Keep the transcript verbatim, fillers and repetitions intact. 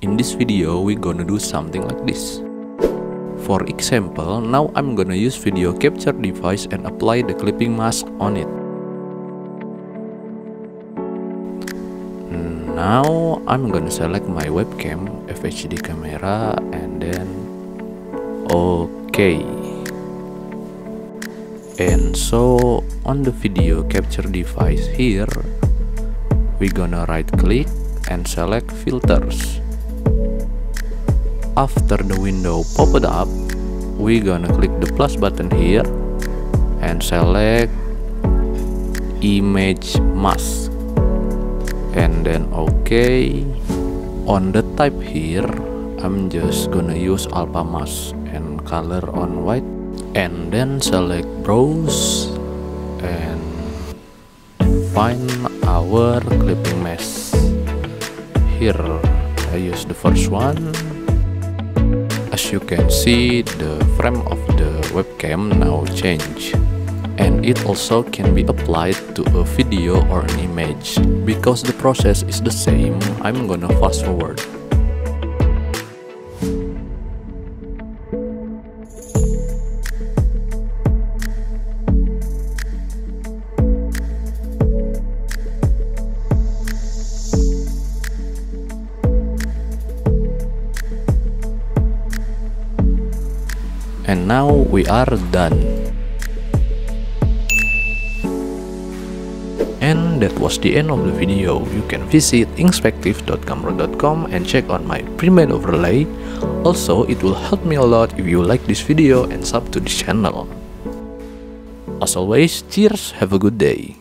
In this video, we gonna do something like this. For example, now I'm gonna use video capture device and apply the clipping mask on it. Now I'm gonna select my webcam, F H D camera, and then okay. And so on the video capture device here, we gonna right click and select filters. After the window popped up, we gonna click the plus button here and select image mask and then okay. On the type here, I'm just gonna use alpha mask and color on white and then select browse and find our clipping mask. Here I use the first one. As you can see, the frame of the webcam now change, and it also can be applied to a video or an image. Because the process is the same, I'm gonna fast forward. And now we are done. And that was the end of the video. You can visit inkspectives dot gumroad dot com and check on my pre-made overlay. Also, it will help me a lot if you like this video and sub to this channel. As always, cheers, have a good day.